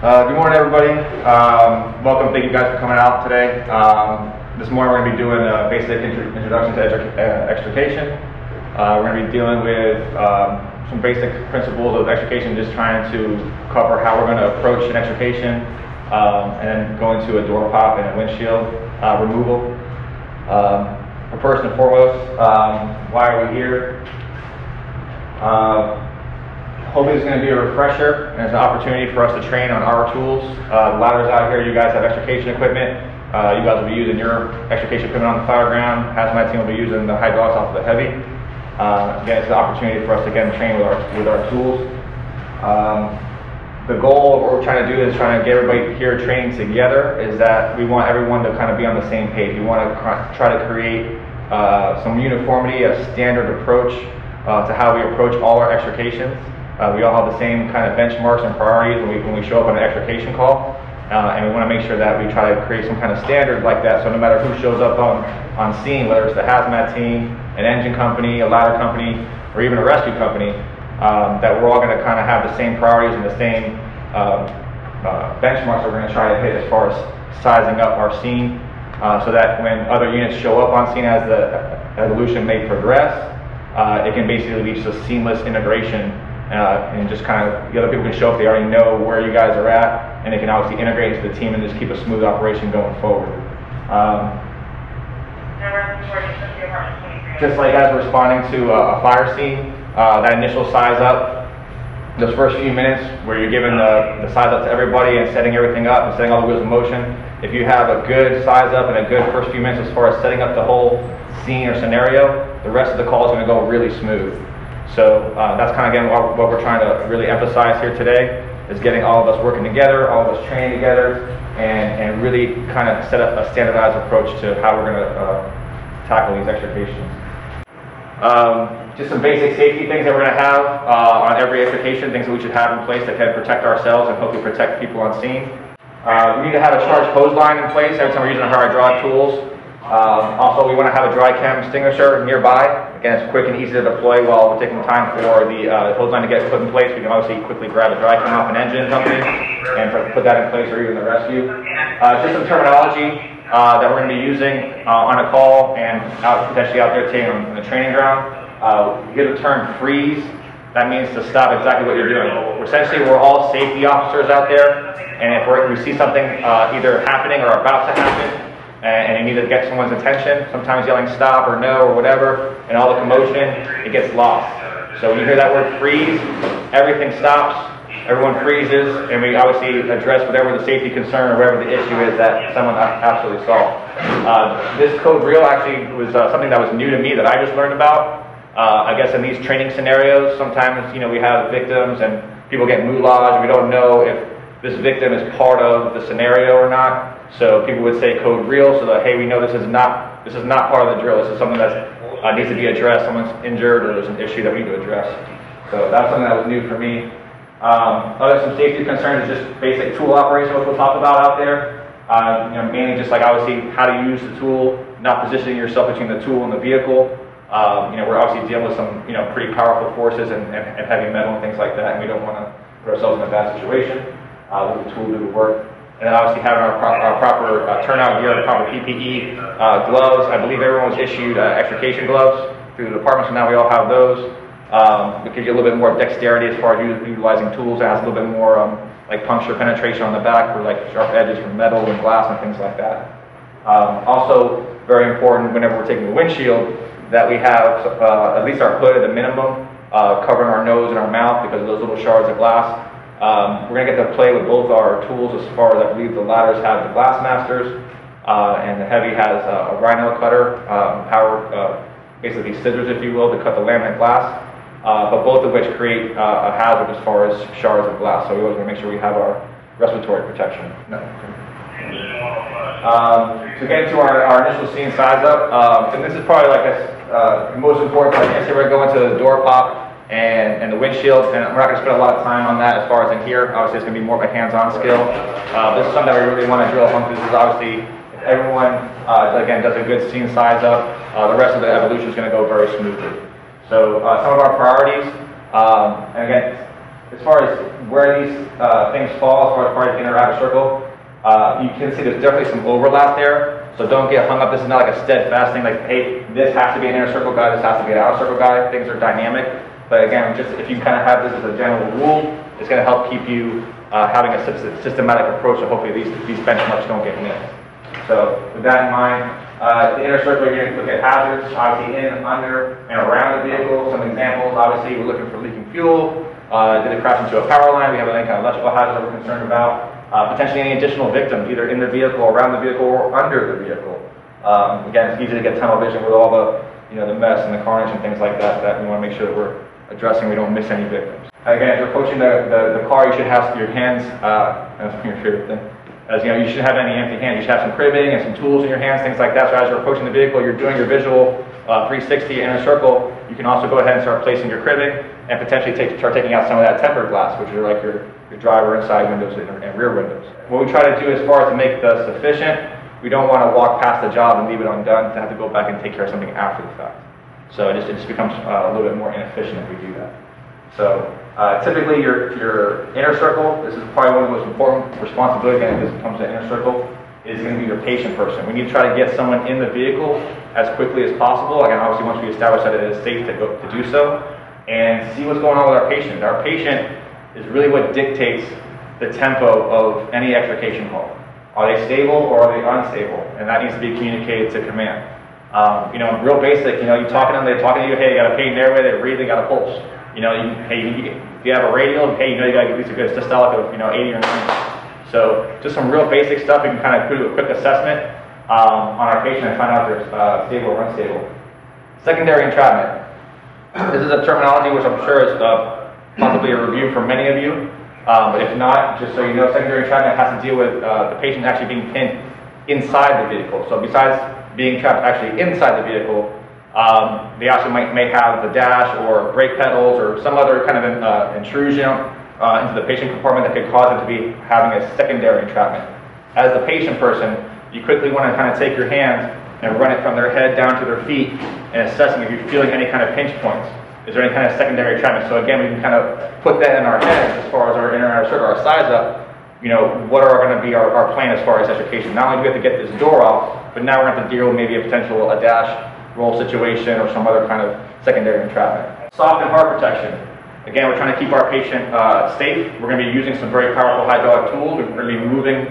Good morning, everybody. Welcome. Thank you guys for coming out today. This morning we're going to be doing a basic introduction to extrication. We're going to be dealing with some basic principles of extrication, just trying to cover how we're going to approach an extrication, and then going to a door pop and a windshield removal. But first and foremost, why are we here? Hopefully it's going to be a refresher and it's an opportunity for us to train on our tools. The ladders out here, you guys have extrication equipment. You guys will be using your extrication equipment on the fire ground. Hazmat team will be using the hydraulics off of the heavy. Again, it's an opportunity for us to again train with our tools. The goal of what we're trying to do is trying to get everybody here training together. Is that we want everyone to kind of be on the same page. We want to try to create some uniformity, a standard approach to how we approach all our extrications. We all have the same kind of benchmarks and priorities when we show up on an extrication call, and we want to make sure that we try to create some kind of standard like that, so no matter who shows up on scene, whether it's the hazmat team, an engine company, a ladder company, or even a rescue company, that we're all going to kind of have the same priorities and the same benchmarks that we're going to try to hit as far as sizing up our scene, so that when other units show up on scene as the evolution may progress, it can basically be just a seamless integration. And just kind of the other people can show up, they already know where you guys are at, and they can obviously integrate into the team and just keep a smooth operation going forward. Just like as responding to a fire scene, that initial size up, those first few minutes where you're giving the size up to everybody and setting everything up and setting all the wheels in motion, if you have a good size up and a good first few minutes as far as setting up the whole scene or scenario, the rest of the call is going to go really smooth. So that's kind of again what we're trying to really emphasize here today, is getting all of us working together, all of us training together, and really kind of set up a standardized approach to how we're going to tackle these extrications. Just some basic safety things that we're going to have on every extrication, things that we should have in place that can protect ourselves and hopefully protect people on scene. We need to have a charged hose line in place every time we're using our hydraulic tools. Also, we want to have a dry cam extinguisher nearby. Again, it's quick and easy to deploy while we're taking time for the hose line to get put in place. We can obviously quickly grab a dry cam off an engine company and put that in place, or even the rescue. Just some terminology that we're going to be using on a call and out, potentially out there taking on the training ground. We hear the term freeze. That means to stop exactly what you're doing. Essentially, we're all safety officers out there, and if we see something either happening or about to happen, and you need to get someone's attention, sometimes yelling stop or no or whatever, and all the commotion, it gets lost. So when you hear that word freeze, everything stops, everyone freezes, and we obviously address whatever the safety concern or whatever the issue is that someone absolutely solved. This code reel actually was something that was new to me that I just learned about. I guess in these training scenarios, sometimes we have victims and people get moulage, and we don't know if this victim is part of the scenario or not. So people would say code reel, so that, hey, we know this is not part of the drill. This is something that needs to be addressed. Someone's injured or there's an issue that we need to address. So that's something that was new for me. Other some safety concerns is just basic tool operation, which we'll talk about out there. Mainly just like obviously how to use the tool, not positioning yourself between the tool and the vehicle. We're obviously dealing with some pretty powerful forces and heavy metal and things like that, and we don't want to put ourselves in a bad situation. With the tool do the work. And then obviously having our proper turnout gear, proper PPE, gloves. I believe everyone was issued extrication gloves through the department, so now we all have those. It gives you a little bit more dexterity as far as utilizing tools. It has a little bit more like puncture penetration on the back for like sharp edges from metal and glass and things like that. Also, very important whenever we're taking the windshield that we have at least our hood at a minimum covering our nose and our mouth, because of those little shards of glass. We're going to get to play with both our tools as far as I believe the ladders have the Glassmasters, and the heavy has a rhino cutter, power, basically scissors if you will, to cut the laminate glass, but both of which create a hazard as far as shards of glass, so we always want to make sure we have our respiratory protection. No. So getting to our initial scene size up, and this is probably like the most important part. I say we're going to the door pop and the windshield, and we're not going to spend a lot of time on that as far as in here. Obviously it's going to be more of a hands-on skill. This is something that we really want to drill home. This is obviously, if everyone again does a good scene size up, the rest of the evolution is going to go very smoothly. So some of our priorities, and again, as far as where these things fall, as far as the inner outer circle, you can see there's definitely some overlap there, so don't get hung up. This is not like a steadfast thing, like, hey, this has to be an inner circle guy, this has to be an outer circle guy. Things are dynamic, but again, just if you kind of have this as a general rule, it's going to help keep you having a systematic approach, so hopefully these benchmarks don't get missed. So with that in mind, the inner circle, you're going to look at hazards, obviously in, under, and around the vehicle. Some examples, obviously, we're looking for leaking fuel. Did it crash into a power line? We have any kind of electrical hazards that we're concerned about. Potentially any additional victims, either in the vehicle, around the vehicle, or under the vehicle. Again, it's easy to get tunnel vision with all the, the mess and the carnage and things like that, that we want to make sure that we're addressing, we don't miss any victims. Again, if you're approaching the car, you should have your hands, that's your favorite thing. As you know, you should have any empty hands. You should have some cribbing and some tools in your hands, things like that. So as you're approaching the vehicle, you're doing your visual 360 inner circle. You can also go ahead and start placing your cribbing and potentially start taking out some of that tempered glass, which are like your driver and side windows and rear windows. What we try to do as far as to make this efficient, we don't want to walk past the job and leave it undone to have to go back and take care of something after the fact. So it just becomes a little bit more inefficient if we do that. So. Typically, your inner circle, this is probably one of the most important responsibilities when it comes to inner circle, is going to be your patient person. We need to try to get someone in the vehicle as quickly as possible. Again, obviously, once we establish that it is safe to do so, and see what's going on with our patient. Our patient is really what dictates the tempo of any extrication call. Are they stable or are they unstable? And that needs to be communicated to command. Real basic, you're talking to them, they're talking to you, hey, you got a pain in their way, they're breathing, got a pulse. If you have a radial, hey, you got to get at least a good systolic of 80 or 90. So just some real basic stuff. We can kind of do a quick assessment on our patient and find out if they're stable or unstable. Secondary entrapment. This is a terminology which I'm sure is possibly a review for many of you, but if not, just so you know, secondary entrapment has to deal with the patient actually being pinned inside the vehicle. So besides being trapped actually inside the vehicle, they also may have the dash or brake pedals or some other kind of intrusion into the patient compartment that could cause them to be having a secondary entrapment. As the patient person, you quickly want to kind of take your hands and run it from their head down to their feet and assessing if you're feeling any kind of pinch points. Is there any kind of secondary entrapment? So again, we can kind of put that in our heads as far as our inner circle, our size up. What are going to be our plan as far as extrication? Not only do we have to get this door off, but now we're going to deal with maybe a potential dash roll situation or some other kind of secondary entrapment. Soft and hard protection. Again, we're trying to keep our patient safe. We're going to be using some very powerful hydraulic tools. We're going to be removing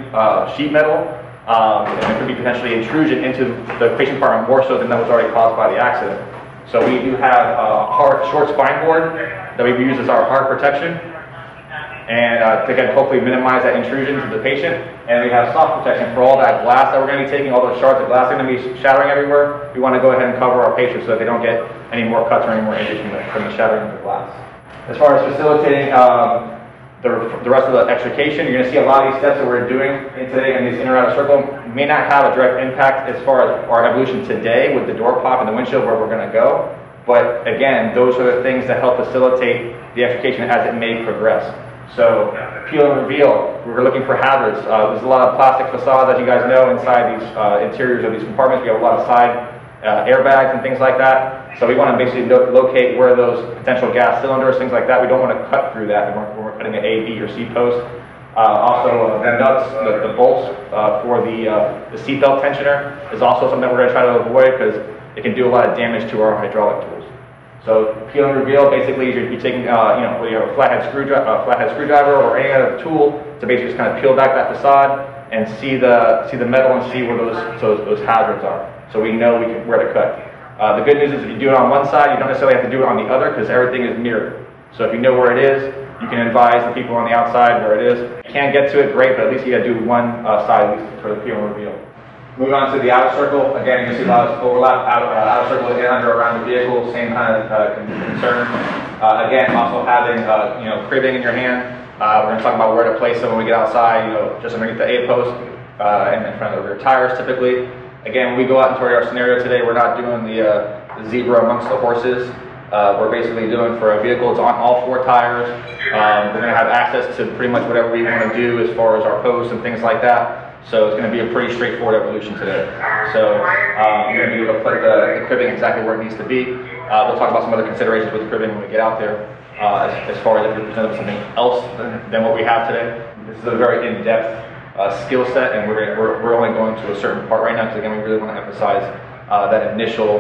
sheet metal, and there could be potentially intrusion into the patient compartment more so than that was already caused by the accident. So we do have a short spine board that we use as our hard protection, and to again, hopefully minimize that intrusion to the patient. And we have soft protection for all that glass that we're going to be taking, all those shards of glass are going to be shattering everywhere. We want to go ahead and cover our patients so that they don't get any more cuts or any more injuries from the shattering of the glass. As far as facilitating the rest of the extrication, you're going to see a lot of these steps that we're doing today in this inner outer circle may not have a direct impact as far as our evolution today with the door pop and the windshield where we're going to go. But again, those are the things that help facilitate the extrication as it may progress. So, peel and reveal, we're looking for hazards. There's a lot of plastic facades, as you guys know, inside these interiors of these compartments. We have a lot of side airbags and things like that. So we want to basically locate where those potential gas cylinders, things like that, we don't want to cut through that when we're cutting the A, B, or C post. Also, the nuts, the bolts for the seatbelt tensioner is also something that we're going to try to avoid because it can do a lot of damage to our hydraulic tools. So peel and reveal basically you're taking whether you have a flathead screwdriver or any other tool to basically just kind of peel back that facade and see the metal and see where those hazards are. So we know where to cut. The good news is if you do it on one side, you don't necessarily have to do it on the other because everything is mirrored. So if you know where it is, you can advise the people on the outside where it is. If you can't get to it, great, but at least you got to do one side at least for the peel and reveal. Moving on to the outer circle, again, you see a lot of overlap, outer circle in, under, around the vehicle, same kind of concern. Again, also having, cribbing in your hand. We're going to talk about where to place them when we get outside, just underneath the A post and in front of the rear tires typically. Again, when we go out into our scenario today, we're not doing the zebra amongst the horses. We're basically doing for a vehicle, it's on all four tires. We're going to have access to pretty much whatever we want to do as far as our posts and things like that. So it's going to be a pretty straightforward evolution today. So you're going to be able to put the cribbing exactly where it needs to be. We'll talk about some other considerations with the cribbing when we get out there. as far as if you're presented with something else than what we have today. This is a very in-depth skill set, and we're only going to a certain part right now, because again, we really want to emphasize that initial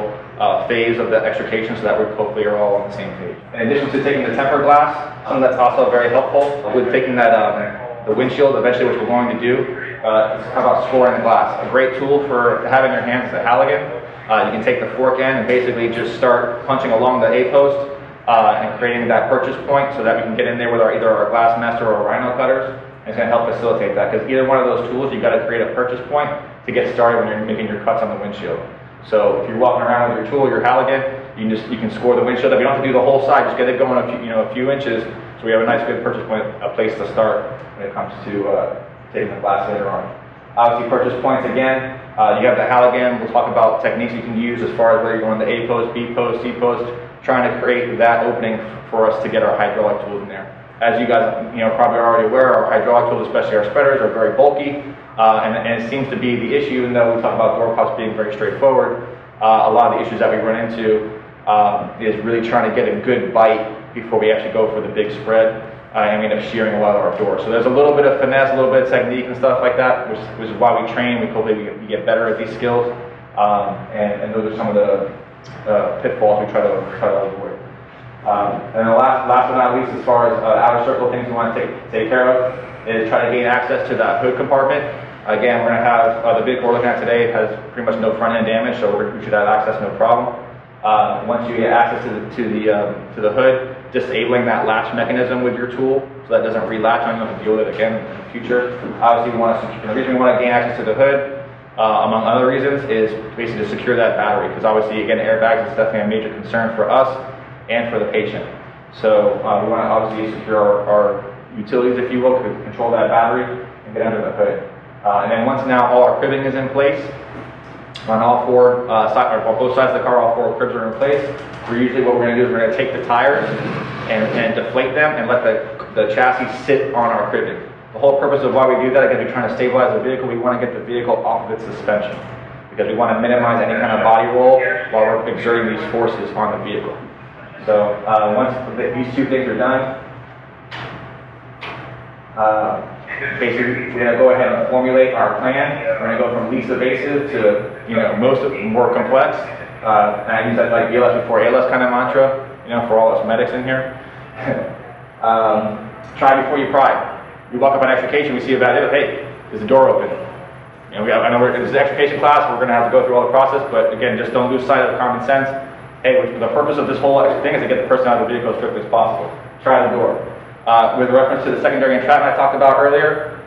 phase of the extrication, so that we hopefully are all on the same page. In addition to taking the tempered glass, something that's also very helpful with taking that the windshield, eventually, which we're going to do, is how about scoring the glass. A great tool to have in your hands is a halogen. You can take the fork end and basically just start punching along the A post and creating that purchase point, so that we can get in there with either our glass master or our rhino cutters. And it's going to help facilitate that, because either one of those tools, you've got to create a purchase point to get started when you're making your cuts on the windshield. So if you're walking around with your tool, your halogen, you can score the windshield up. You don't have to do the whole side, just get it going a few inches, so we have a nice good purchase point, a place to start when it comes to taking the glass later on. Obviously, purchase points again, you have the halogen. We'll talk about techniques you can use as far as whether you're going to A post, B post, C post, trying to create that opening for us to get our hydraulic tools in there. As you guys probably are already aware, our hydraulic tools, especially our spreaders, are very bulky, and it seems to be the issue. Even though we talk about door pops being very straightforward, a lot of the issues that we run into is really trying to get a good bite before we actually go for the big spread, and we end up shearing a lot of our doors. So there's a little bit of finesse, a little bit of technique and stuff like that, which is why we train. We hopefully we get better at these skills, and those are some of the pitfalls we try to avoid. And the last but not least, as far as outer circle things we want to take care of, is try to gain access to that hood compartment. Again, we're going to have the vehicle we're looking at today has pretty much no front end damage, so we should have access no problem. Once you get access to the hood, disabling that latch mechanism with your tool, so that doesn't relatch on you. You don't have to deal with it again in the future. Obviously, the reason we want to gain access to the hood, among other reasons, is basically to secure that battery, because obviously, again, airbags is definitely a major concern for us and for the patient. So we want to obviously secure our utilities, if you will, to control that battery and get under the hood. And then once now all our cribbing is in place, on all four both sides of the car, all four cribs are in place, we're usually what we're going to do is we're going to take the tires and deflate them and let the chassis sit on our cribbing. The whole purpose of why we do that, again, we're trying to stabilize the vehicle. We want to get the vehicle off of its suspension, because we want to minimize any kind of body roll while we're exerting these forces on the vehicle. So once these two things are done, basically we're going to go ahead and formulate our plan. We're going to go from least evasive to more complex. And I use that like ELS before ALS kind of mantra, for all us medics in here. Try before you pry. We walk up on extrication, we see a bad hip. Hey, is the door open? I know this is an extrication class. We're going to have to go through all the process, but again, just don't lose sight of the common sense. Hey, the purpose of this whole thing is to get the person out of the vehicle as quickly as possible. Try the door. With reference to the secondary entrapment I talked about earlier,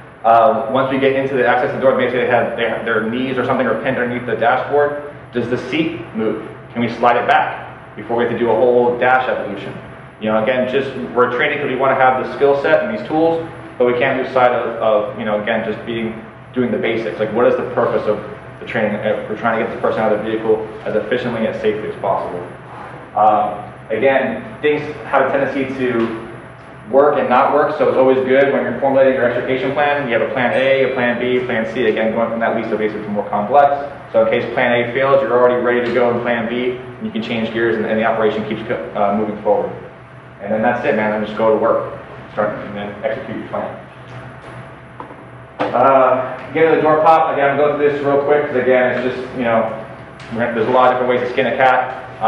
once we get into the access to the door, basically they have their knees or something are pinned underneath the dashboard. Does the seat move? Can we slide it back before we have to do a whole dash evolution? Again, we're training because we want to have the skill set and these tools, but we can't lose sight of again, just doing the basics. Like, what is the purpose of the training? We're trying to get this person out of the vehicle as efficiently and as safely as possible. Again, things have a tendency to work and not work, so it's always good when you're formulating your extrication plan, you have a plan A, a plan B, plan C, again, going from that least evasive to more complex. So in case plan A fails, you're already ready to go in plan B, and you can change gears, and the operation keeps moving forward. And then that's it, man, then just go to work, start, and then execute your plan. Getting to the door pop, again, I'm going through this real quick, because again, it's just, there's a lot of different ways to skin a cat,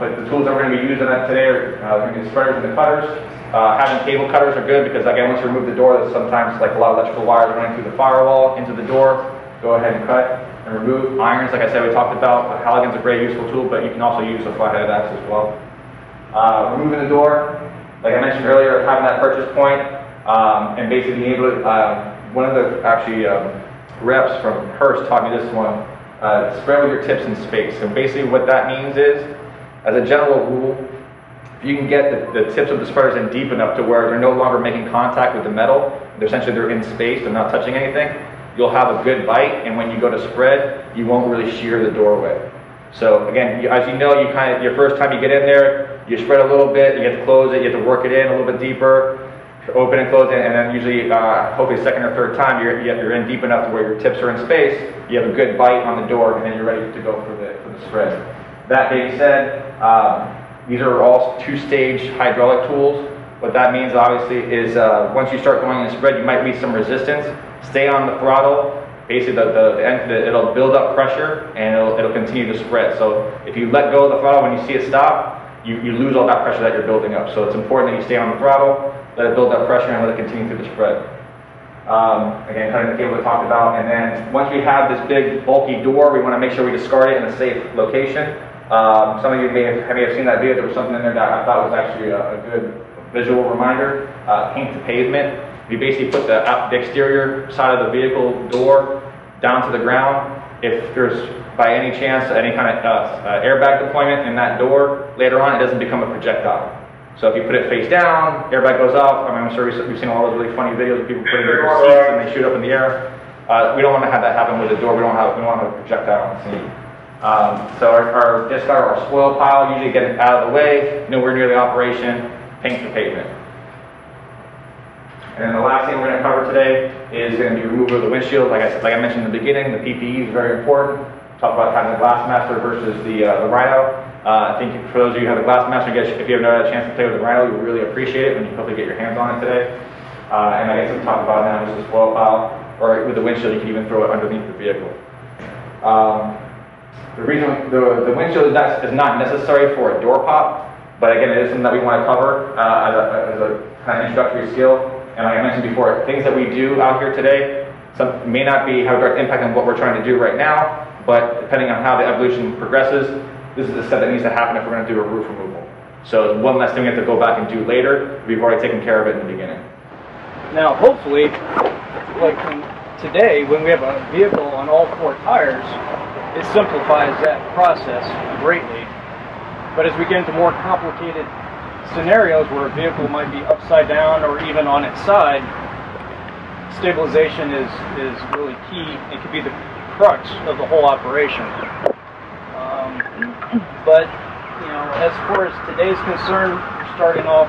but the tools that we're going to be using today are going to be the spreaders and the cutters. Having cable cutters are good, because again, once you remove the door, there's sometimes like a lot of electrical wires running through the firewall into the door. Go ahead and cut and remove. Irons, like I said, we talked about, the halogen's a great useful tool, but you can also use a flat-headed axe as well. Removing the door, like I mentioned earlier, having that purchase point, and basically being able to, one of the reps from Hearst taught me this one, spread with your tips in space. And basically what that means is, as a general rule, if you can get the tips of the spreaders in deep enough to where they're no longer making contact with the metal, they're in space, they're not touching anything, you'll have a good bite, and when you go to spread, you won't really shear the doorway. So again, as you kind of, your first time you get in there, you spread a little bit, you have to close it, you have to work it in a little bit deeper, open and close it, and then usually, hopefully second or third time, you're in deep enough to where your tips are in space, you have a good bite on the door, and then you're ready to go for the spread. That being said, These are all two-stage hydraulic tools. What that means obviously is once you start going in the spread, you might meet some resistance. Stay on the throttle. Basically it'll build up pressure and it'll continue to spread. So if you let go of the throttle when you see it stop, you lose all that pressure that you're building up. So it's important that you stay on the throttle, let it build up pressure and let it continue through the spread. Again, cutting the cable we talked about, and then once we have this big bulky door, we want to make sure we discard it in a safe location. Some of you may have seen that video. There was something in there that I thought was actually a good visual reminder. Paint the pavement. You basically put the exterior side of the vehicle door down to the ground. If there's by any chance any kind of airbag deployment in that door later on, it doesn't become a projectile. So if you put it face down, airbag goes off. I mean, I'm sure we've seen all those really funny videos of people putting their seats and they shoot up in the air. We don't want to have that happen with the door. We don't want to project that on the scene. So our discard, our spoil pile, usually get it out of the way, nowhere near the operation, paint the pavement. And then the last thing we're going to cover today is going to be removal of the windshield. Like I mentioned in the beginning, the PPE is very important. Talk about having the Glassmaster versus the Rhino. I think for those of you who have the Glassmaster, if you haven't had a chance to play with the Rhino, you will really appreciate it when you hopefully get your hands on it today. And I guess we'll talk about now just the spoil pile, or with the windshield, you can even throw it underneath the vehicle. The reason the windshield is not necessary for a door pop, but again, it is something that we want to cover as a kind of introductory skill. And like I mentioned before, things that we do out here today may not have a direct impact on what we're trying to do right now, but depending on how the evolution progresses, this is the step that needs to happen if we're going to do a roof removal. So it's one less thing we have to go back and do later. We've already taken care of it in the beginning. Now, hopefully, like today, when we have a vehicle on all four tires, it simplifies that process greatly. But as we get into more complicated scenarios where a vehicle might be upside down or even on its side, stabilization is really key. It could be the crux of the whole operation. But, you know, as far as today's concerned, we're starting off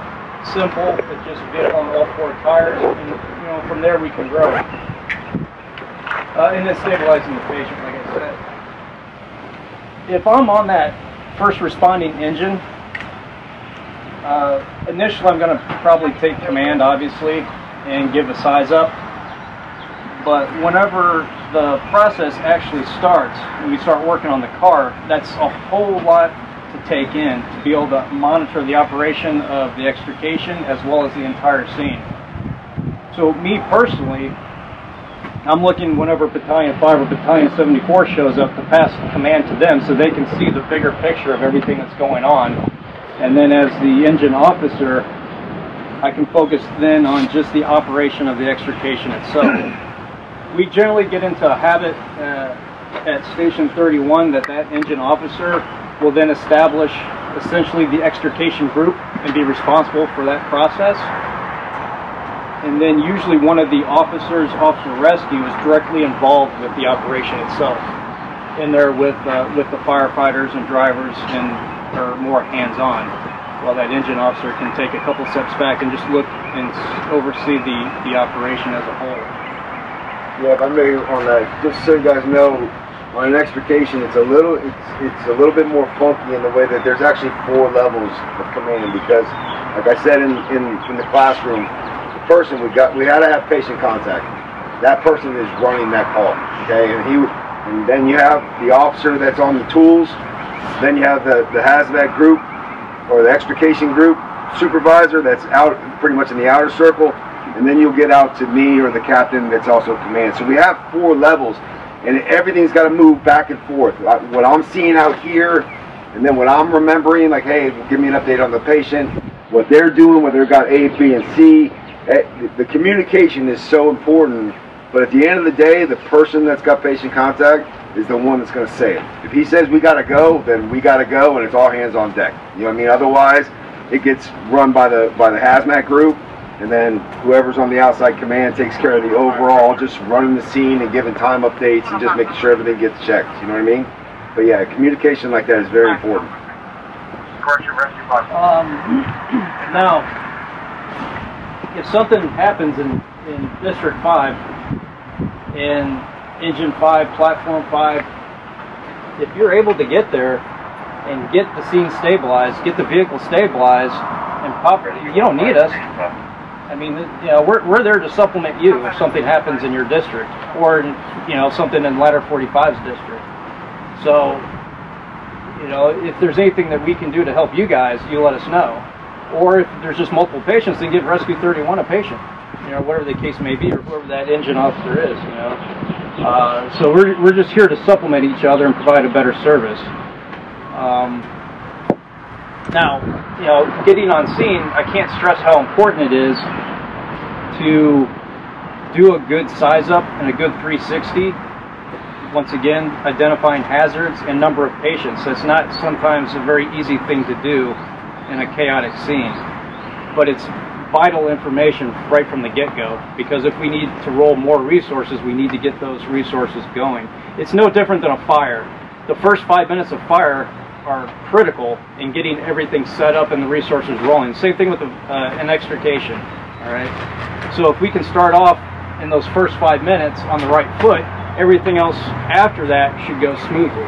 simple with just vehicle on all four tires, and, you know, from there we can grow. And then stabilizing the patient, like I said. If I'm on that first responding engine, initially I'm going to probably take command, obviously, and give a size up. But whenever the process actually starts and we start working on the car, that's a whole lot to take in to be able to monitor the operation of the extrication as well as the entire scene. So me personally, I'm looking whenever Battalion 5 or Battalion 74 shows up to pass the command to them so they can see the bigger picture of everything that's going on. And then as the engine officer, I can focus then on just the operation of the extrication itself. We generally get into a habit at Station 31 that engine officer will then establish essentially the extrication group and be responsible for that process. And then usually one of the officers, Officer Rescue, is directly involved with the operation itself. In there with the firefighters and drivers, and are more hands-on, while that engine officer can take a couple steps back and just look and oversee the operation as a whole. Yeah, if I may, on that, just so you guys know, on an extrication, it's a little bit more funky in the way that there's actually four levels of command, because, like I said in the classroom, the person we had to have patient contact. That person is running that call, okay? And then you have the officer that's on the tools. Then you have the hazmat group or the extrication group supervisor that's out pretty much in the outer circle. And then you'll get out to me or the captain that's also command. So we have four levels, and everything's got to move back and forth. What I'm seeing out here, and then what I'm remembering, like, hey, give me an update on the patient, what they're doing, whether they've got A, B, and C. The communication is so important, but at the end of the day, the person that's got patient contact is the one that's going to say it. If he says we got to go, then we got to go, and it's all hands on deck. You know what I mean? Otherwise, it gets run by the hazmat group. And then whoever's on the outside command takes care of the overall, just running the scene and giving time updates and just making sure everything gets checked. You know what I mean? But yeah, communication like that is very important. Now, if something happens in District 5, in Engine 5, Platform 5, if you're able to get there, and get the scene stabilized, get the vehicle stabilized, and pop it. You don't need us. I mean, you know, we're there to supplement you if something happens in your district, or you know, something in Ladder 45's district. So, you know, if there's anything that we can do to help you guys, you let us know. Or if there's just multiple patients, then give Rescue 31 a patient. You know, whatever the case may be, or whoever that engine officer is. You know, so we're just here to supplement each other and provide a better service. Now, you know, getting on scene, I can't stress how important it is to do a good size up and a good 360. Once again, identifying hazards and number of patients. That's not sometimes a very easy thing to do in a chaotic scene, but it's vital information right from the get-go, because if we need to roll more resources, we need to get those resources going. It's no different than a fire. The first 5 minutes of fire are critical in getting everything set up and the resources rolling. Same thing with an extrication. All right. So if we can start off in those first 5 minutes on the right foot, everything else after that should go smoothly.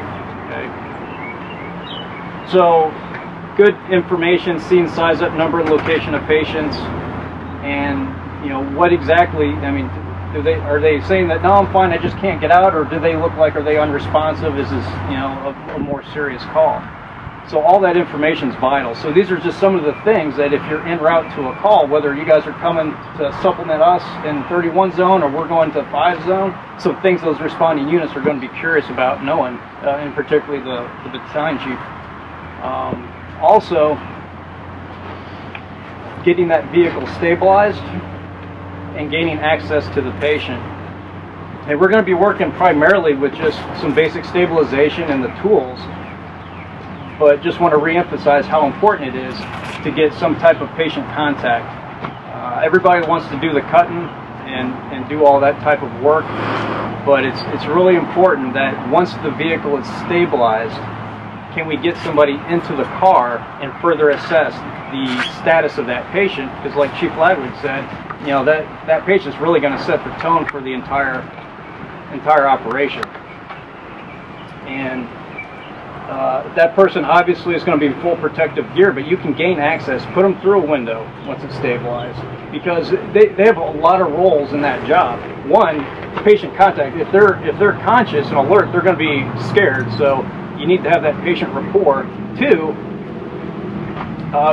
Okay. So good information, scene size up, number and location of patients, and you know what exactly. I mean, are they saying that, no, I'm fine, I just can't get out, or do they look like, are they unresponsive? Is this, you know, a more serious call? So all that information is vital. So these are just some of the things that if you're en route to a call, whether you guys are coming to supplement us in 31 zone or we're going to 5 zone, some things those responding units are going to be curious about knowing, and particularly the battalion chief. Also, getting that vehicle stabilized and gaining access to the patient. And we're going to be working primarily with just some basic stabilization and the tools, but just want to re-emphasize how important it is to get some type of patient contact. Everybody wants to do the cutting and do all that type of work, but it's really important that once the vehicle is stabilized, can we get somebody into the car and further assess the status of that patient? Because like Chief Ladwood said, you know, that patient's really going to set the tone for the entire operation. And that person obviously is going to be in full protective gear, but you can gain access, put them through a window once it's stabilized, because they have a lot of roles in that job. One, patient contact. If they're conscious and alert, they're going to be scared, so you need to have that patient rapport. Two,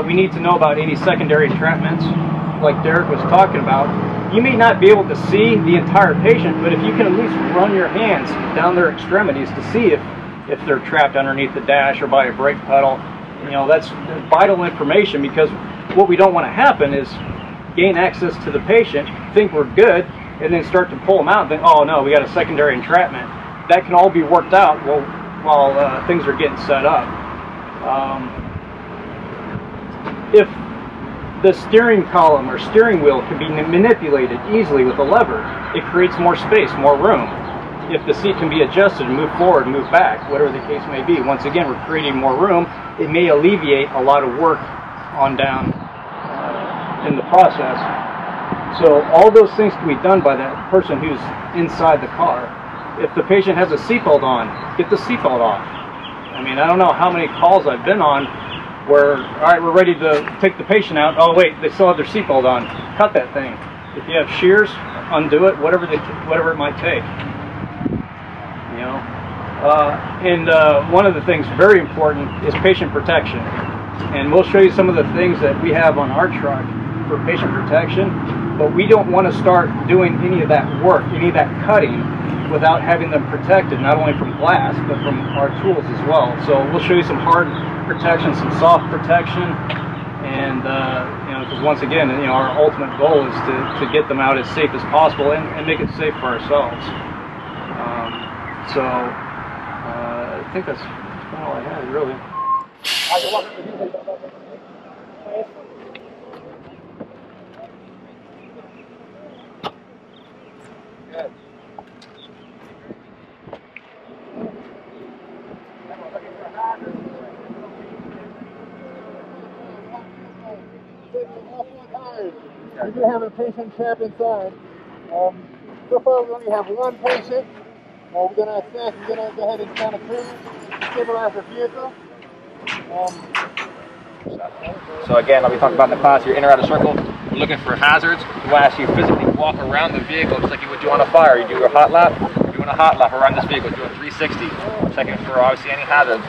we need to know about any secondary entrapments, like Derek was talking about. You may not be able to see the entire patient, but if you can at least run your hands down their extremities to see if they're trapped underneath the dash or by a brake pedal, you know, that's vital information, because what we don't want to happen is gain access to the patient, think we're good, and then start to pull them out and think, oh no, we got a secondary entrapment. That can all be worked out while things are getting set up. If the steering column or steering wheel can be manipulated easily with a lever, it creates more space, more room. If the seat can be adjusted, move forward, move back, whatever the case may be, once again, we're creating more room. It may alleviate a lot of work on down in the process. So all those things can be done by that person who's inside the car. If the patient has a seatbelt on, get the seatbelt off. I mean, I don't know how many calls I've been on where, all right, we're ready to take the patient out. Oh wait, they still have their seatbelt on. Cut that thing. If you have shears, undo it. Whatever it might take. You know. And one of the things very important is patient protection. And we'll show you some of the things that we have on our truck for patient protection. But we don't want to start doing any of that work, any of that cutting, without having them protected, not only from glass, but from our tools as well. So we'll show you some hard protection, some soft protection, and you know, because once again, you know, our ultimate goal is to get them out as safe as possible and make it safe for ourselves. I think that's all I had, really. Good. We do have a patient trapped inside. So far we only have one patient. We're going to assess, we're going to go ahead and kind of clean, stabilize the vehicle. So again, like we talked about in the class, you're in or out of circle, we're looking for hazards. We want to actually physically walk around the vehicle just like you would do on a fire. You do a hot lap, you're doing a hot lap around this vehicle, doing 360, checking for obviously any hazards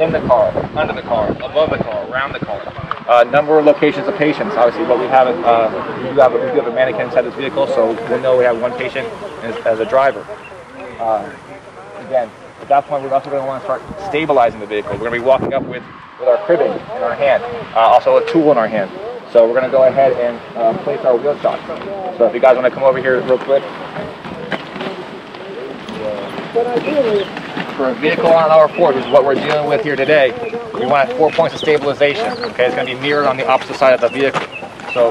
in the car, under the car, above the car, around the car. Number of locations of patients, obviously, but we have a mannequin inside this vehicle, so we'll know we have one patient as a driver. Again, at that point, we're also going to want to start stabilizing the vehicle. We're going to be walking up with our cribbing in our hand, also a tool in our hand. So we're going to go ahead and place our wheel shocks. So if you guys want to come over here real quick. For a vehicle on our force, which is what we're dealing with here today, we want 4 points of stabilization. Okay, it's going to be mirrored on the opposite side of the vehicle. So,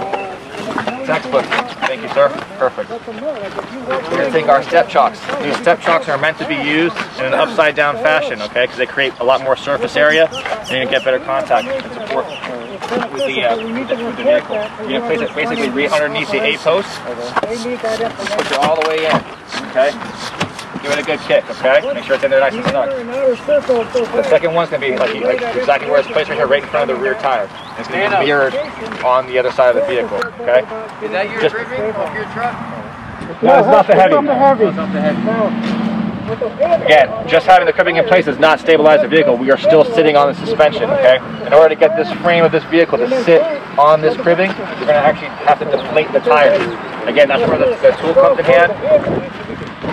textbook. Thank you, sir. Perfect. We're going to take our step chocks. These step chocks are meant to be used in an upside down fashion, okay, because they create a lot more surface area and you get better contact and support with the vehicle. You're going to place it basically right underneath the A post. Push it all the way in, okay? Give it a good kick, okay? Make sure it's in there nice and snug. The second one's going to be like exactly where it's placed right here, right in front of the rear tire. It's going to be mirrored on the other side of the vehicle, okay? Is that your ribbing of your truck? No, it's not the heavy. It's not the heavy. Again, just having the cribbing in place does not stabilize the vehicle. We are still sitting on the suspension, okay? In order to get this frame of this vehicle to sit on this cribbing, you're going to actually have to deflate the tires. Again, that's where the tool comes in hand.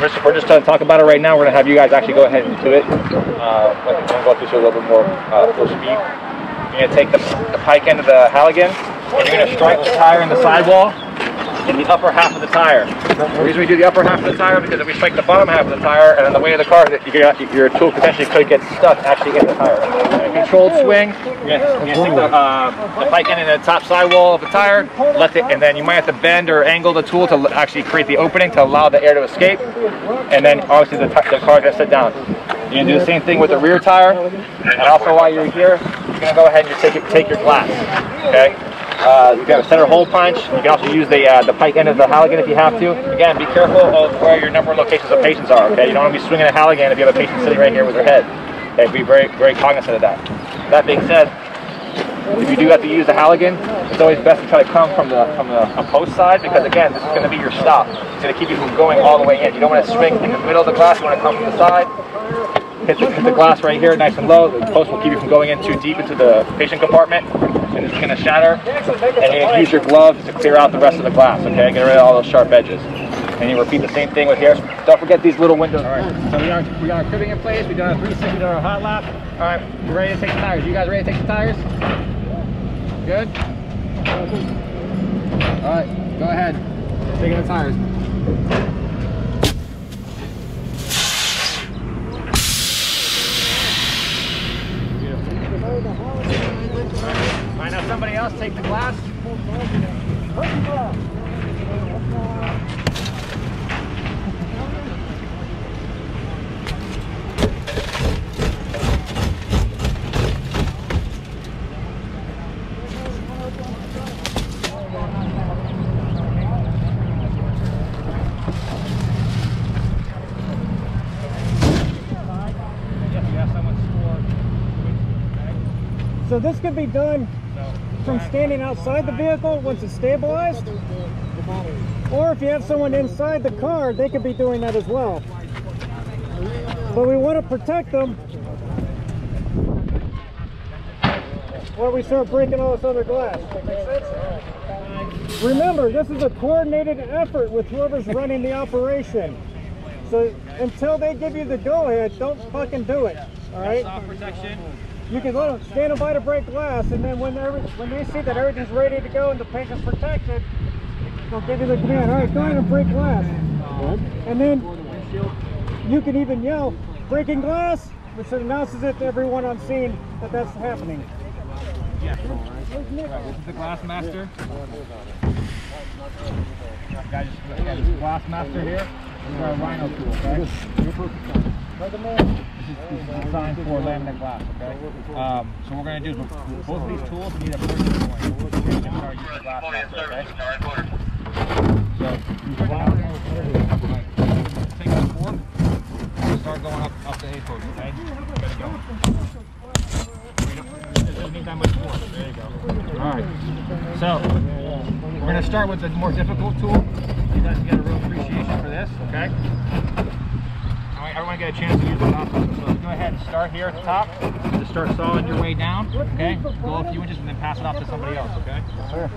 We're just going to talk about it right now. We're going to have you guys actually go ahead and do it. We're going to go through a little bit more full speed. You're going to take the pike end of the halogen, and you're going to strike the tire in the sidewall in the upper half of the tire. The reason we do the upper half of the tire because if we strike the bottom half of the tire and on the weight of the car, your tool potentially could get stuck actually in the tire. In a controlled swing, you're going to stick the pike end in the top sidewall of the tire, and then you might have to bend or angle the tool to actually create the opening to allow the air to escape, and then obviously the car is going to sit down. You're going to do the same thing with the rear tire, and also while you're here, you're going to go ahead and take your glass, okay? You can have a center hole punch. You can also use the pike end of the halogen if you have to. Again, be careful of where your number of locations of patients are, okay? You don't want to be swinging a halogen if you have a patient sitting right here with their head. Okay, be very, very cognizant of that. That being said, if you do have to use the halogen, it's always best to try to come from the post side because, again, this is going to be your stop. It's going to keep you from going all the way in. You don't want to swing in the middle of the glass. You want to come from the side. Hit the glass right here, nice and low. The post will keep you from going in too deep into the patient compartment, and it's going to shatter. And you're going to use your glove to clear out the rest of the glass, okay? Get rid of all those sharp edges. And you repeat the same thing with here. Don't forget these little windows. All right, so we got our cribbing in place. We've done a 360, done our hot lap. All right, we're ready to take the tires. You guys ready to take the tires? Good? All right, go ahead. Taking the tires. All right, now somebody else take the glass. So this could be done from standing outside the vehicle once it's stabilized, or if you have someone inside the car, they could be doing that as well. But we want to protect them while we start breaking all this other glass. Remember, this is a coordinated effort with whoever's running the operation. So until they give you the go-ahead, don't fucking do it, all right? You can let them stand by to break glass, and then when they see that everything's ready to go and the patient's protected, they'll give you the command, all right, go ahead and break glass. And then you can even yell, breaking glass, which announces it to everyone on scene that that's happening. Yeah. This is the glass master. Got glass master here. This is our rhino tool, okay? This is designed for laminate glass, okay? So what we're going to do is both of these tools need a purchase point. So take the fork and start going up the A post, okay? Ready to go. Alright, so we're going to start with the more difficult tool. You guys get a real appreciation for this, okay? Everyone get a chance to use the top. So go ahead and start here at the top. Just start sawing your way down, okay? Go a few inches and then pass it off to somebody else, okay? Yes, sir.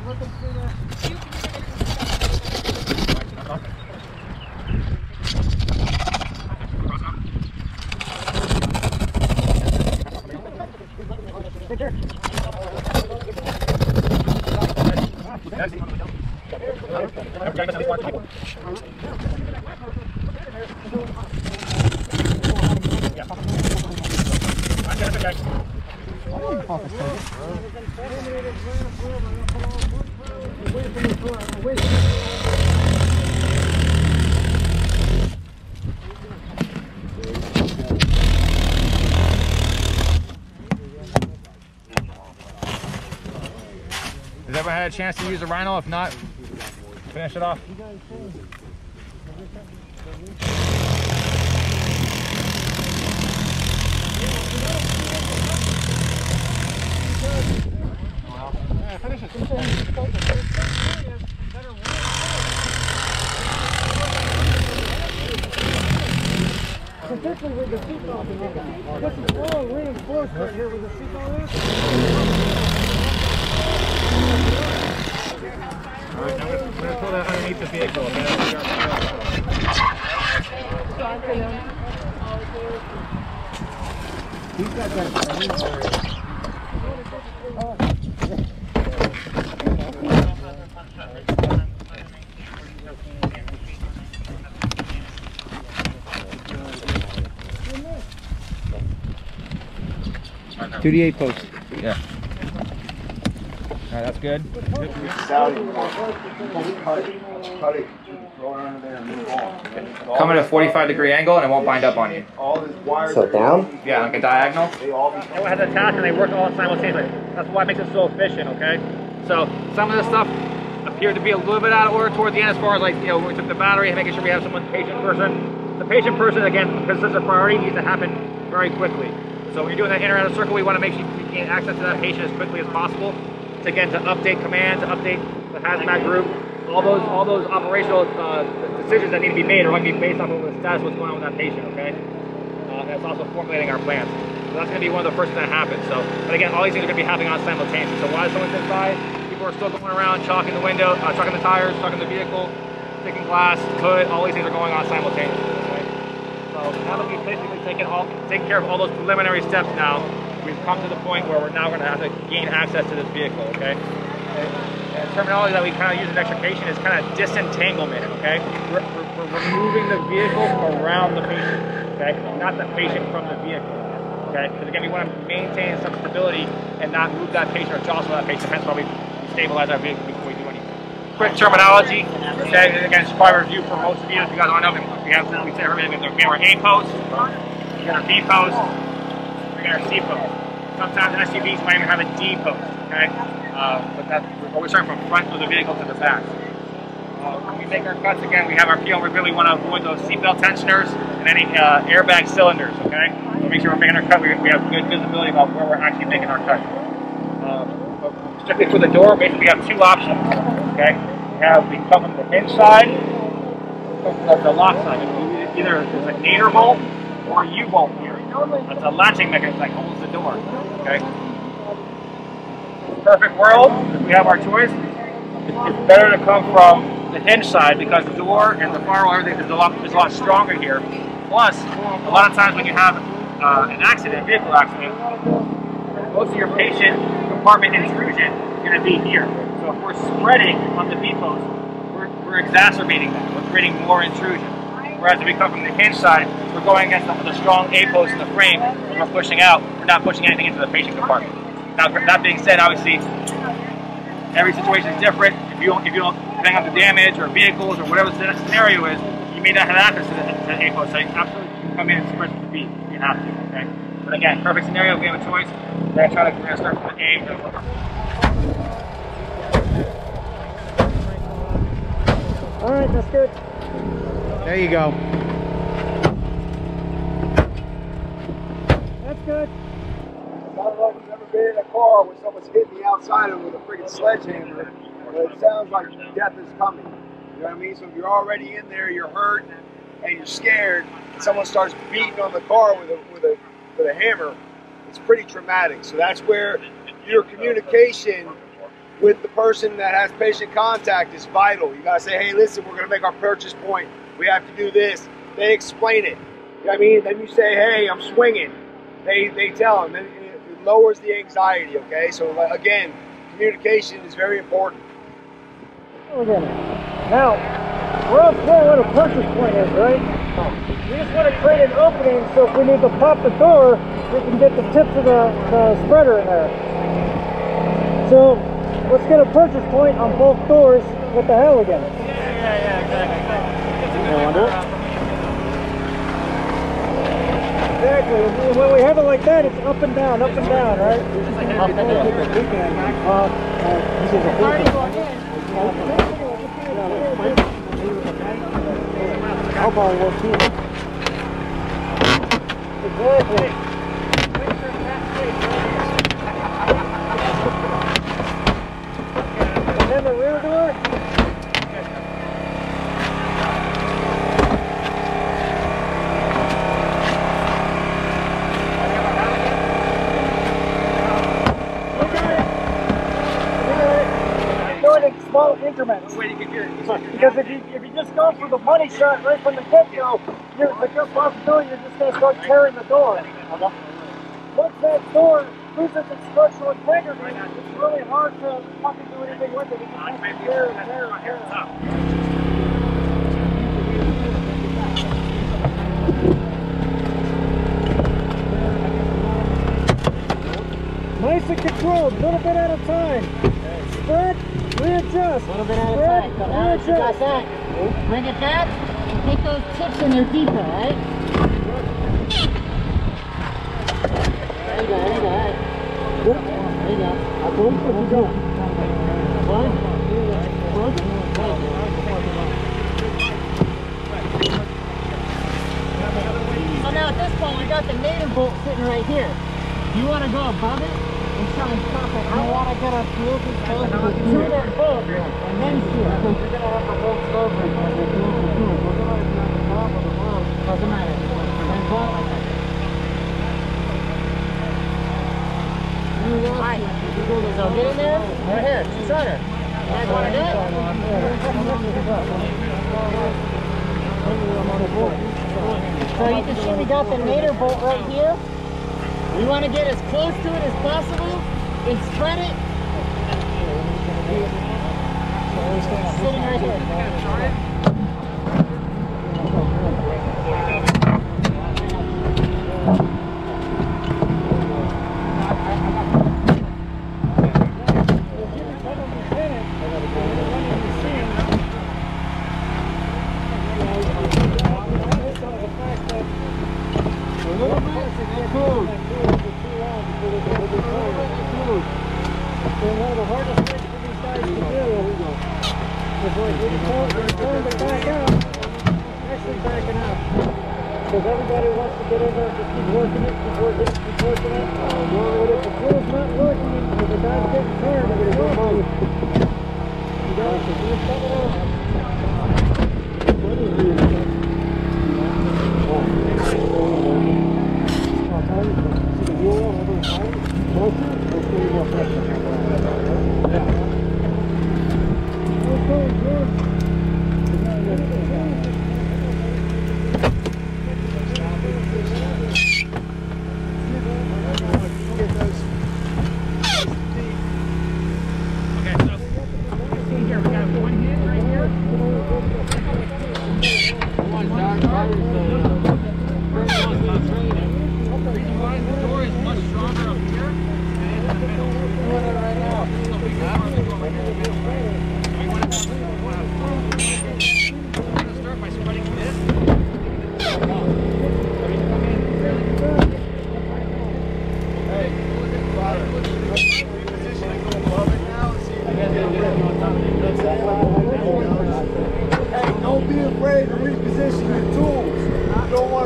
Has everyone had a chance to use a rhino? If not, finish it off. Finish it. Particularly with the seatbelt in. This is all reinforced right here with the seatbelt. Alright, now I'm going to pull that underneath the vehicle. He's got that. To the 8 post. Yeah. Alright, that's good. Come at a 45-degree angle and it won't bind up on you. So down? Yeah, like a diagonal. Everyone has a task and they work all simultaneously. That's why it makes it so efficient, okay? So some of this stuff appeared to be a little bit out of order toward the end as far as, like, you know, we took the battery and making sure we have someone patient person. The patient person, again, because this is a priority, needs to happen very quickly. So when you're doing that inner outer circle, we want to make sure you gain access to that patient as quickly as possible. To, again, to update commands, to update the hazmat group, all those operational decisions that need to be made are going to be based off of the status of what's going on with that patient. Okay, that's also formulating our plans. So that's going to be one of the first things that happens. So, but again, all these things are going to be happening on simultaneously. So while someone's inside, people are still going around, chalking the window, chalking the tires, chalking the vehicle, sticking glass, hood. All these things are going on simultaneously. So now that we've basically taken care of all those preliminary steps now, we've come to the point where we're now going to have to gain access to this vehicle, okay? And the terminology that we kind of use in extrication is kind of disentanglement, okay? We're removing the vehicle around the patient, okay? Not the patient from the vehicle, okay? Because again, we want to maintain some stability and not move that patient or jostle that patient, hence why we stabilize our vehicle before we do anything. Quick terminology, okay, and again, it's probably a review for most of you. If you guys want to know, we say everything. We have our A post, we got our B post, we got our C post. Sometimes SUVs might even have a D post, okay? But that's, we're always starting from front of the vehicle to the back. When we make our cuts, again, we have our PO. We really want to avoid those seatbelt tensioners and any airbag cylinders, okay? So make sure we're making our cut. We have good visibility about where we're actually making our cut. Strictly for the door, basically we have two options. Okay, we come from the inside, from the lock side. Either there's a nadir bolt or a U-bolt here. It's a latching mechanism that holds the door. Okay. Perfect world. If we have our choice, it's better to come from the hinge side because the door and the firewall, everything is a lot stronger here. Plus, a lot of times when you have an accident, a vehicle accident, most of your patient compartment intrusion is going to be here. So if we're spreading on the V-post, we're exacerbating that. We're creating more intrusion. Whereas if we come from the hinge side, we're going against the strong A-post in the frame, and we're pushing out. We're not pushing anything into the patient compartment. Now, that being said, obviously, every situation is different. If you don't bang up the damage or vehicles or whatever the scenario is, you may not have access to that A-post. So you absolutely come in and spread to the V. You have to, okay? But again, perfect scenario, we have a choice. We're going to try to start from the A. All right, that's good. There you go. That's good. Not like I've never been in a car where someone's hitting the outside of it with a friggin' sledgehammer. It sounds like death is coming. You know what I mean? So if you're already in there, you're hurt and you're scared, and someone starts beating on the car with a hammer, it's pretty traumatic. So that's where your communication with the person that has patient contact is vital. You gotta say, hey, listen, we're gonna make our purchase point. We have to do this. They explain it. You know what I mean? Then you say, hey, I'm swinging. They tell them. Then it lowers the anxiety, okay? So again, communication is very important. Now, we're all clear what a purchase point is, right? We just want to create an opening so if we need to pop the door, we can get the tips of the spreader in there. So, let's get a purchase point on both doors with the halogen. Yeah, exactly. Exactly. When we have it like that, it's up and down, right? Exactly. The rear door. Okay. Do it in small increments. No way you can do it. Because if you just go for the money shot right from the get-go, the possibility you're just going to start tearing the door. Once that door loses its structural integrity, it's really hard to fucking do anything with it. You can just tear and tear and tear it up. Nice and controlled, little bit at a time. Spread, readjust. Little bit at a time. Spread, readjust. That. Bring it back and take those tips in there deeper, right? So now at this point we got the native bolt sitting right here. You want to go above it and try and stop it. I want to get a fuel controller to that bolt and then shoot it. You're going to have the bolts over and the fuel controller. We're going to have the top of the road. Doesn't matter. Alright, so get in there, right here, it's harder. You guys want to do it? So you can see we got the nadir bolt right here. We want to get as close to it as possible and spread it. It's sitting right here.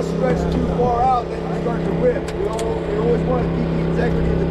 Stretch too far out, then you start to rip. You always want to keep the integrity of the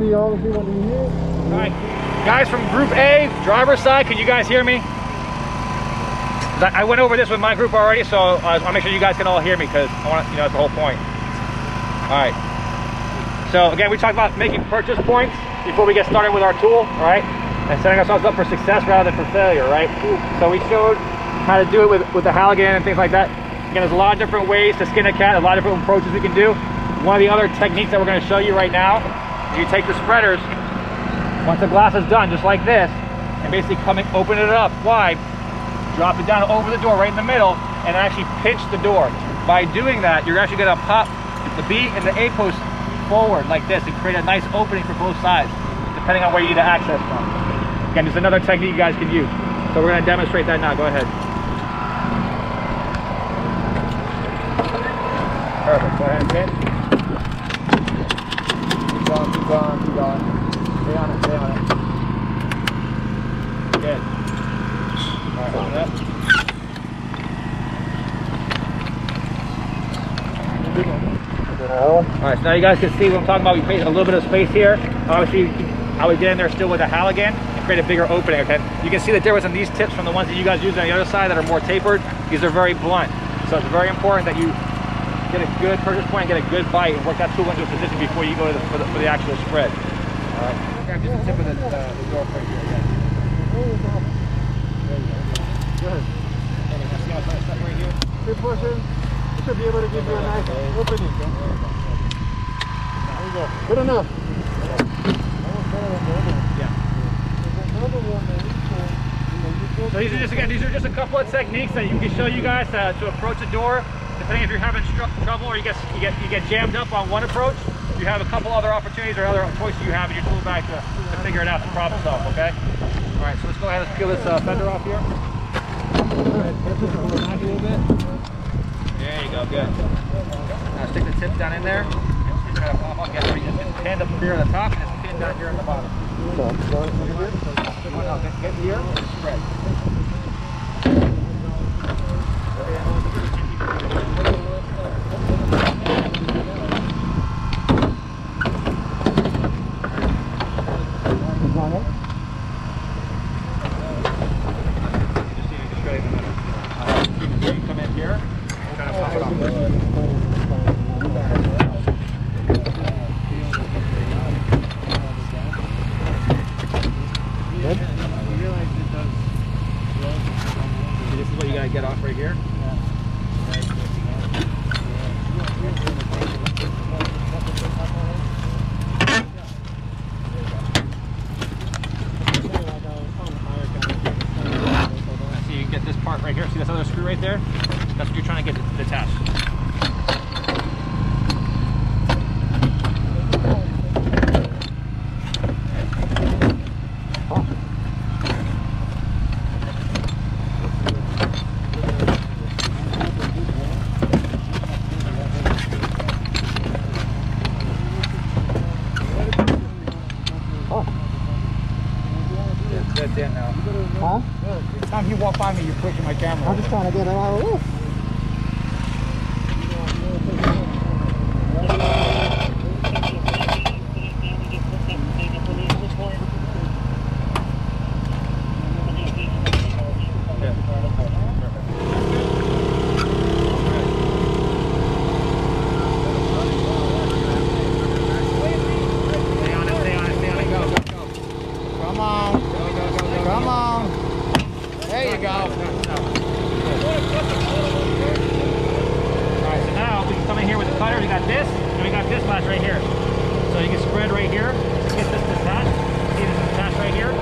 See all the people that you hear. All right, guys from Group A, driver's side, can you guys hear me? I went over this with my group already, so I'll make sure you guys can all hear me because I want to, you know, that's the whole point. All right. So again, we talked about making purchase points before we get started with our tool, all right? And setting ourselves up for success rather than for failure, right? So we showed how to do it with the Halligan and things like that. Again, there's a lot of different ways to skin a cat, a lot of different approaches we can do. One of the other techniques that we're going to show you right now, you take the spreaders, once the glass is done, just like this, and basically open it up wide, drop it down over the door right in the middle, and actually pinch the door. By doing that, you're actually gonna pop the B and the A post forward like this and create a nice opening for both sides, depending on where you need to access from. Again, there's another technique you guys can use. So we're gonna demonstrate that now, go ahead. Perfect, go ahead and pinch. Keep going, keep going. Stay on it, stay on it. Good. All right, open it up. All right, so now you guys can see what I'm talking about. We created a little bit of space here. Obviously, I would get in there still with a Halligan and create a bigger opening, okay? You can see the difference in these tips from the ones that you guys use on the other side that are more tapered. These are very blunt. So it's very important that you get a good purchase point, get a good bite, and work that tool into a position before you go to for the actual spread. All right. Grab just the tip of the door right here. Good. See how it's nice stuff right here? Good portion. It should be able to give you a nice opening. There you go. Good enough. Yeah. So these are just, again, these are just a couple of techniques that you can show you guys to approach the door. Depending if you're having trouble or you get jammed up on one approach, you have a couple other opportunities or other choices you have in your tool bag to figure it out, to problem solve, okay? All right, so let's go ahead and peel this fender off here. Go ahead, pull it back a little bit. There you go, good. Now stick the tip down in there. It's going to pop up. You have to hand up here on the top and it's pinned down here on the bottom. Get here and spread. Alright, so now ladder. We got this, and we got this latch right here. So you can spread right here, get this detached, see this detached right here.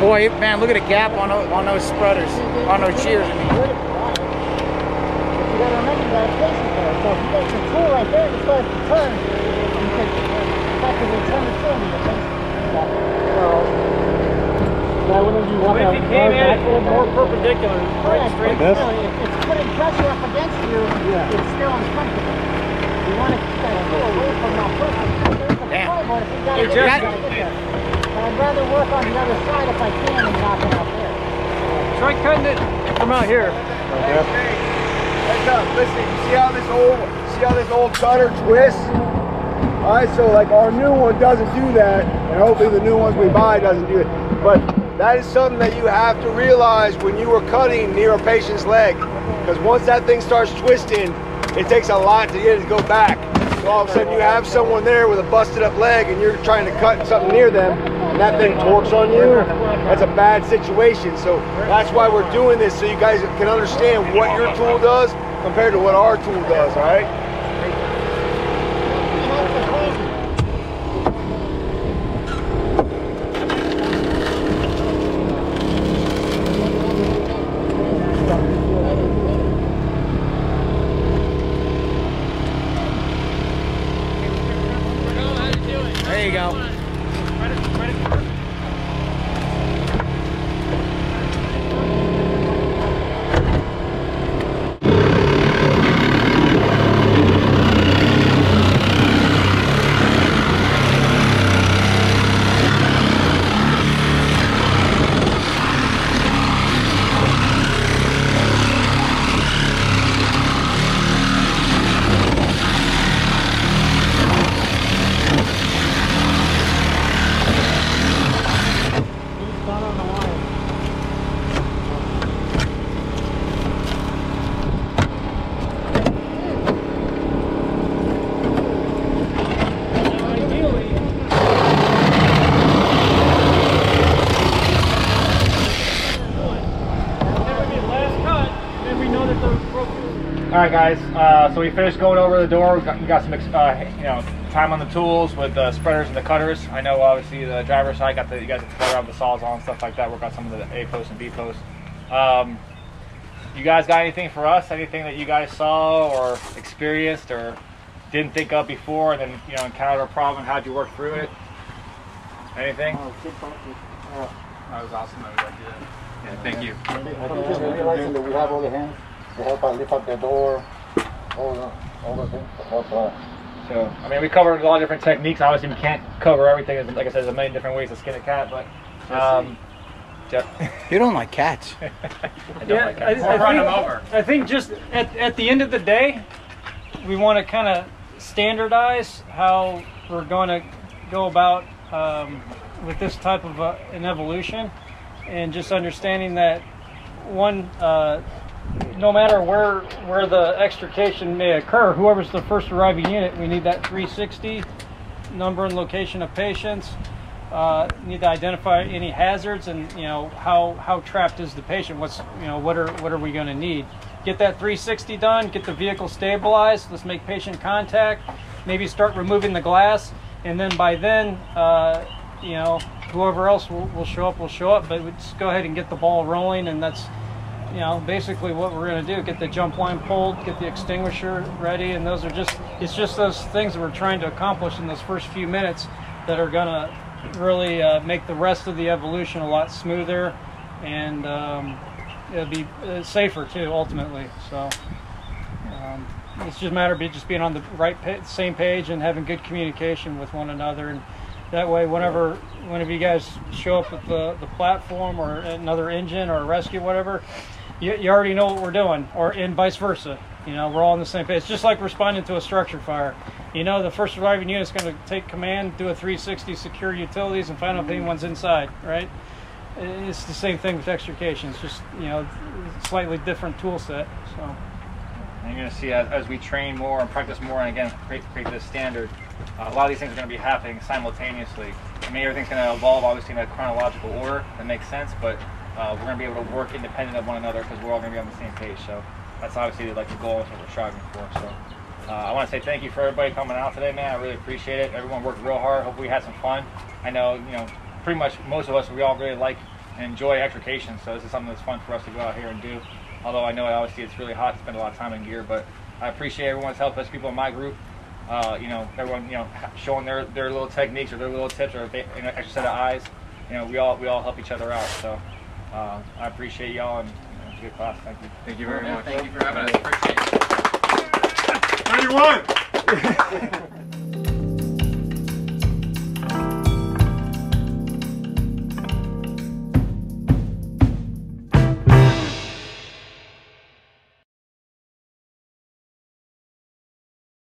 Boy, man, look at the gap on those spreaders, on those shears. I mean, you gotta remember that station there. So if you take the tool right there, you start to turn. You can practically turn the tool in the station. Now, whenever you want to have a more perpendicular, right straight. Like still, it's putting pressure up against you. Yeah. It's still uncomfortable. You want to keep that tool away from that person. There's a problem if you got it. I'd rather work on the other side if I can and knock it out there. Try cutting it from out here. Okay. Heads up, listen, you see how this old cutter twists? Alright, so like our new one doesn't do that, and hopefully the new ones we buy doesn't do it. But that is something that you have to realize when you are cutting near a patient's leg. Because once that thing starts twisting, it takes a lot to get it to go back. So all of a sudden you have someone there with a busted up leg and you're trying to cut something near them and that thing torques on you. That's a bad situation. So that's why we're doing this, so you guys can understand what your tool does compared to what our tool does, all right? Guys, so we finished going over the door. We got some time on the tools with the spreaders and the cutters. I know obviously the driver's side got you guys have to play around with the sawzall and stuff like that, work on some of the A posts and B posts. You guys got anything for us? Anything that you guys saw or experienced or didn't think of before and then encountered a problem? How'd you work through it? Anything? That was awesome. Yeah, thank you. Realizing that we have all the hands to help us lift up the door, all the things. So, I mean, we covered a lot of different techniques. Obviously, we can't cover everything. Like I said, there's a million different ways to skin a cat, but... You don't like cats. I don't like cats. Or run them over. I think just at the end of the day, we want to kind of standardize how we're going to go about with this type of an evolution, and just understanding that one... no matter where the extrication may occur, whoever's the first arriving unit, we need that 360, number and location of patients, need to identify any hazards, and you know how trapped is the patient, what's, you know, what are we going to need. Get that 360 done, get the vehicle stabilized, let's make patient contact, maybe start removing the glass, and then by then you know, whoever else will show up will show up, but we just go ahead and get the ball rolling. And that's, you know, basically what we're going to do. Get the jump line pulled, get the extinguisher ready, and those are just, it's just those things that we're trying to accomplish in those first few minutes that are going to really make the rest of the evolution a lot smoother, and it'll be safer too ultimately. So it's just a matter of just being on the right same page and having good communication with one another, and that way whenever you guys show up at the platform or another engine or a rescue, whatever, you already know what we're doing, or and vice versa. You know, we're all on the same page. It's just like responding to a structure fire. You know, the first arriving unit is going to take command, do a 360, secure utilities, and find out if anyone's inside, right? It's the same thing with extrication. It's just, you know, slightly different tool set. So you're going to see as we train more and practice more, and again create this standard, a lot of these things are going to be happening simultaneously. I mean, everything's going to evolve obviously in a chronological order, that makes sense, but we're going to be able to work independent of one another because we're all going to be on the same page. So that's obviously like the goal, that's what we're striving for. So I want to say thank you for everybody coming out today, man. I really appreciate it. Everyone worked real hard. Hopefully we had some fun. I know, you know, pretty much most of us, we all really like and enjoy extrication, so this is something that's fun for us to go out here and do. Although I know obviously it's really hot to spend a lot of time in gear, but I appreciate everyone's help, us people in my group. You know, everyone, you know, showing their little techniques or their little tips, or you know, extra set of eyes. You know, we all help each other out. So I appreciate y'all, and you know, it's a good class. Thank you. Thank you very much. Thank you for having us. Appreciate it. 31.